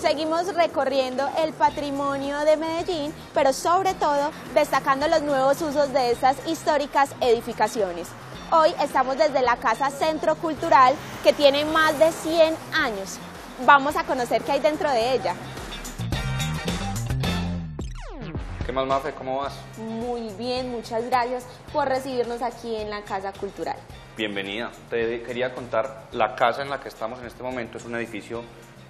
Seguimos recorriendo el patrimonio de Medellín, pero sobre todo destacando los nuevos usos de estas históricas edificaciones. Hoy estamos desde la Casa Centro Cultural, que tiene más de 100 años. Vamos a conocer qué hay dentro de ella. ¿Qué más, Mafe? ¿Cómo vas? Muy bien, muchas gracias por recibirnos aquí en la Casa Cultural. Bienvenida. Te quería contar, la casa en la que estamos en este momento es un edificio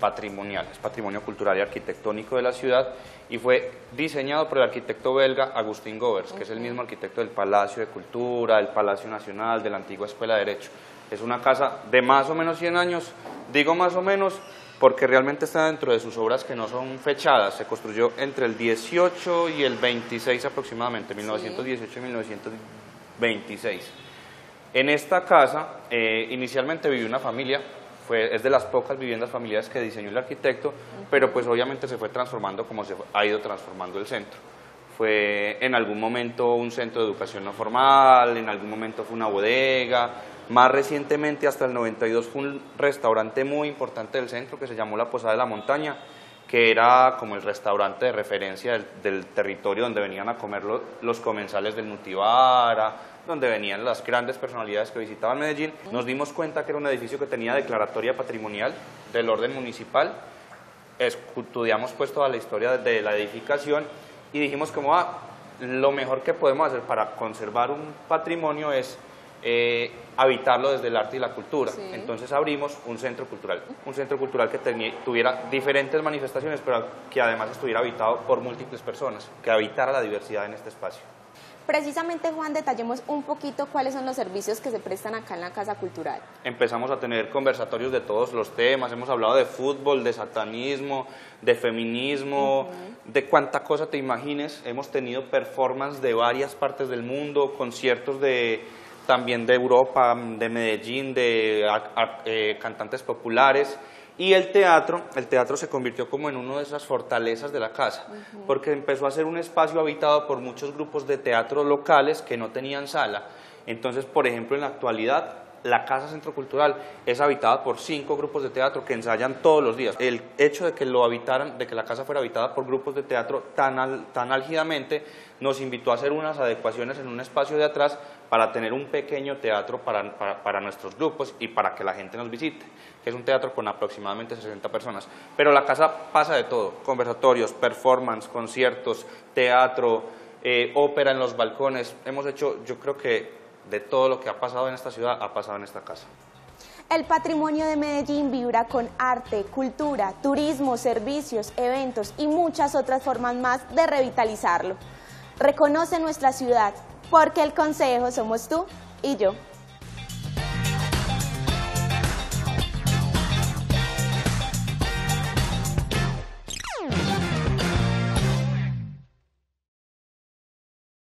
patrimonial, es patrimonio cultural y arquitectónico de la ciudad y fue diseñado por el arquitecto belga Agustín Govers, que es el mismo arquitecto del Palacio de Cultura, del Palacio Nacional, de la antigua Escuela de Derecho. Es una casa de más o menos 100 años, digo más o menos porque realmente está dentro de sus obras que no son fechadas, se construyó entre el 18 y el 26 aproximadamente, 1918 y 1926. En esta casa inicialmente vivió una familia, es de las pocas viviendas familiares que diseñó el arquitecto, pero pues obviamente se fue transformando como se ha ido transformando el centro. Fue en algún momento un centro de educación no formal, en algún momento fue una bodega, más recientemente hasta el 92 fue un restaurante muy importante del centro que se llamó La Posada de la Montaña, que era como el restaurante de referencia del territorio donde venían a comer los comensales del Nutibara, donde venían las grandes personalidades que visitaban Medellín. Nos dimos cuenta que era un edificio que tenía declaratoria patrimonial del orden municipal, estudiamos pues toda la historia de la edificación y dijimos como lo mejor que podemos hacer para conservar un patrimonio es habitarlo desde el arte y la cultura. Entonces abrimos un centro cultural que tuviera diferentes manifestaciones, pero que además estuviera habitado por múltiples personas, que habitara la diversidad en este espacio. Precisamente, Juan, detallemos un poquito cuáles son los servicios que se prestan acá en la Casa Cultural. Empezamos a tener conversatorios de todos los temas, hemos hablado de fútbol, de satanismo, de feminismo, de cuánta cosa te imagines. Hemos tenido performances de varias partes del mundo, conciertos también de Europa, de Medellín, de cantantes populares. Y el teatro se convirtió como en una de esas fortalezas de la casa, porque empezó a ser un espacio habitado por muchos grupos de teatro locales que no tenían sala. Entonces, por ejemplo, en la actualidad, la Casa Centro Cultural es habitada por 5 grupos de teatro que ensayan todos los días. El hecho de que la casa fuera habitada por grupos de teatro tan álgidamente, nos invitó a hacer unas adecuaciones en un espacio de atrás para tener un pequeño teatro para nuestros grupos y para que la gente nos visite, que es un teatro con aproximadamente 60 personas. Pero la casa pasa de todo, conversatorios, performance, conciertos, teatro, ópera en los balcones. Hemos hecho, yo creo que de todo lo que ha pasado en esta ciudad, ha pasado en esta casa. El patrimonio de Medellín vibra con arte, cultura, turismo, servicios, eventos y muchas otras formas más de revitalizarlo. Reconoce nuestra ciudad, porque el consejo somos tú y yo.